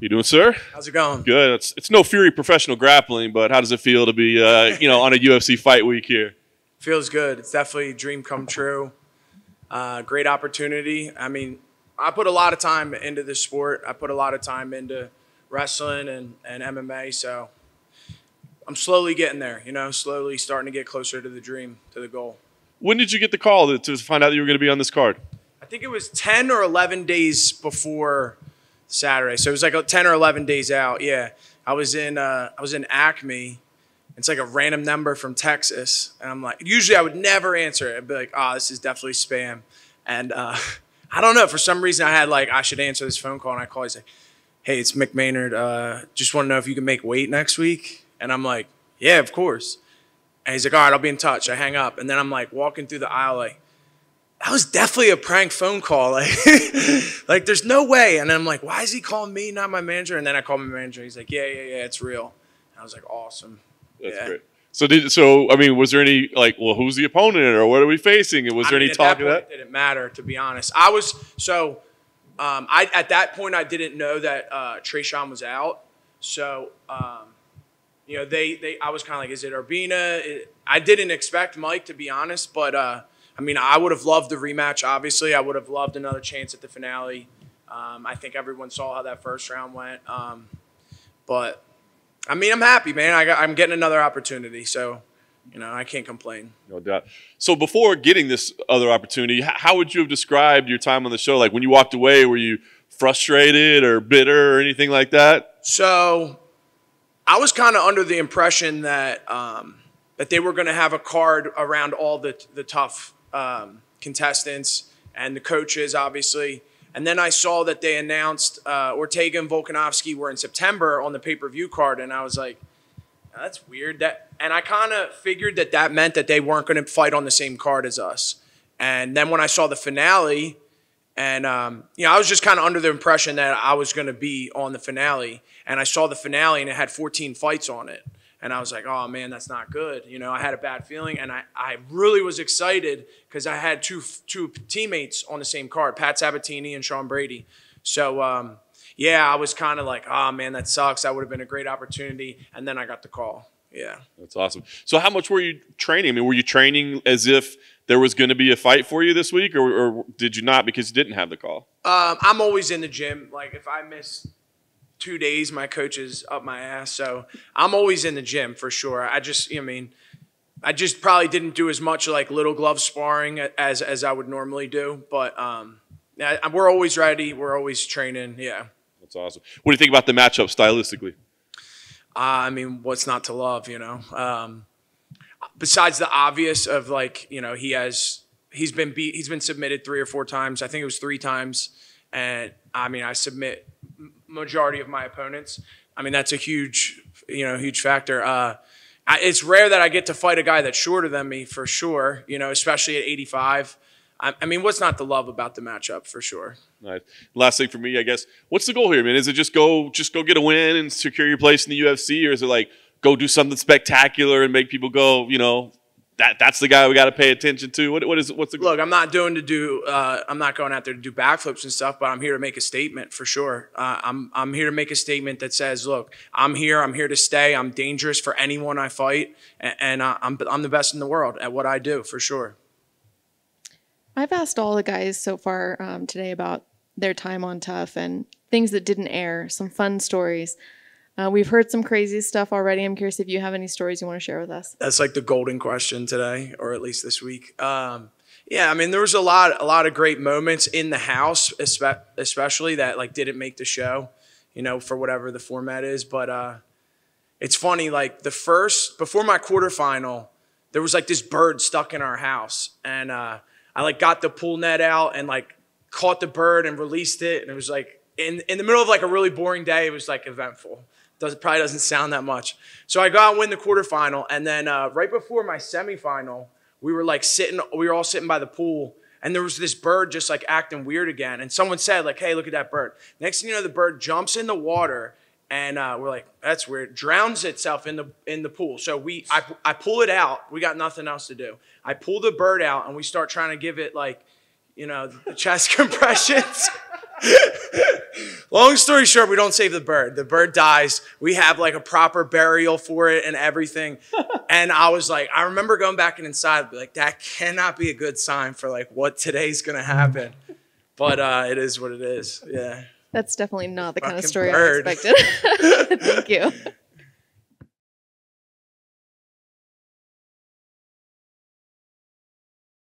You doing, sir? How's it going? Good. It's no Fury professional grappling, but how does it feel to be, on a UFC fight week here? Feels good. It's definitely a dream come true. Great opportunity. I mean, I put a lot of time into this sport. I put a lot of time into wrestling and MMA, so I'm slowly getting there, slowly starting to get closer to the dream, to the goal. When did you get the call to find out that you were going to be on this card? I think it was 10 or 11 days before Saturday, so it was like 10 or 11 days out. Yeah, I was in Acme. It's like a random number from Texas, and I'm like, usually I would never answer it. I'd be like, oh, this is definitely spam. And I don't know, for some reason I had like, I should answer this phone call, and I call. He's like, hey, it's McMaynard. Just want to know if you can make weight next week. And I'm like, yeah, of course. And he's like, all right, I'll be in touch. I hang up, and then I'm like walking through the aisle like, that was definitely a prank phone call. Like, like there's no way. And then I'm like, why is he calling me, not my manager? And then I call my manager. He's like, yeah, it's real. And I was like, awesome. That's great. So I mean, was there any like, well, who's the opponent or what are we facing? And was there any talk of that? It didn't matter, to be honest. I was so at that point I didn't know that Treshawn was out. So I was kind of like, is it Urbina? I didn't expect Mike, to be honest, but I mean, I would have loved the rematch, obviously. I would have loved another chance at the finale. I think everyone saw how that first round went. But, I mean, I'm happy, man. I'm getting another opportunity. So, I can't complain. No doubt. So before getting this other opportunity, how would you have described your time on the show? Like, when you walked away, were you frustrated or bitter or anything like that? So I was kind of under the impression that, that they were going to have a card around all the tough contestants and the coaches, obviously. And then I saw that they announced Ortega and Volkanovski were in September on the pay-per-view card, and I was like, oh, that's weird. And I kind of figured that meant that they weren't going to fight on the same card as us. And then when I saw the finale, and I was just kind of under the impression that I was going to be on the finale, and I saw the finale and it had 14 fights on it. And I was like, oh, man, that's not good. I had a bad feeling. And I really was excited because I had two teammates on the same card, Pat Sabatini and Sean Brady. So, yeah, I was kind of like, oh, man, that sucks. That would have been a great opportunity. And then I got the call. Yeah. That's awesome. So how much were you training? I mean, were you training as if there was going to be a fight for you this week, or did you not because you didn't have the call? I'm always in the gym. Like, if I miss 2 days, my coach is up my ass. So I'm always in the gym for sure. I just probably didn't do as much like little glove sparring as I would normally do. But we're always ready. We're always training. Yeah. That's awesome. What do you think about the matchup stylistically? I mean, what's not to love, besides the obvious of like, he's been beat. He's been submitted 3 or 4 times. I think it was 3 times. And I mean, I submit majority of my opponents. I mean, that's a huge, huge factor. It's rare that I get to fight a guy that's shorter than me for sure, especially at 85. I mean, what's not to love about the matchup for sure. All right. Last thing for me, I guess, what's the goal here, man? Is it just go get a win and secure your place in the UFC? Or is it like, go do something spectacular and make people go, that's the guy we got to pay attention to? What's the goal? Look, I'm not going out there to do backflips and stuff, but I'm here to make a statement for sure. I'm here to make a statement that says, look, I'm here to stay. I'm dangerous for anyone I fight, and I'm the best in the world at what I do for sure. I've asked all the guys so far today about their time on Tough and things that didn't air, some fun stories. We've heard some crazy stuff already. I'm curious if you have any stories you want to share with us. That's like the golden question today, or at least this week. Yeah, I mean, there was a lot of great moments in the house, especially that like didn't make the show, for whatever the format is. But it's funny, like before my quarterfinal, there was like this bird stuck in our house, and I like got the pool net out and like caught the bird and released it, and it was like in the middle of like a really boring day, it was like eventful. Probably doesn't sound that much. So I go out and win the quarterfinal, and then right before my semifinal, we were all sitting by the pool, and there was this bird just like acting weird again. And someone said like, "Hey, look at that bird." Next thing you know, the bird jumps in the water, and we're like, "That's weird." Drowns itself in the pool. So I pull it out. We got nothing else to do. I pull the bird out, and we start trying to give it like, the chest compressions. Long story short, we don't save the bird. The bird dies. We have like a proper burial for it and everything. And I was like, I remember going back and inside, be like, that cannot be a good sign for like what today's going to happen. But it is what it is. Yeah. That's definitely not the kind of story I expected. Thank you.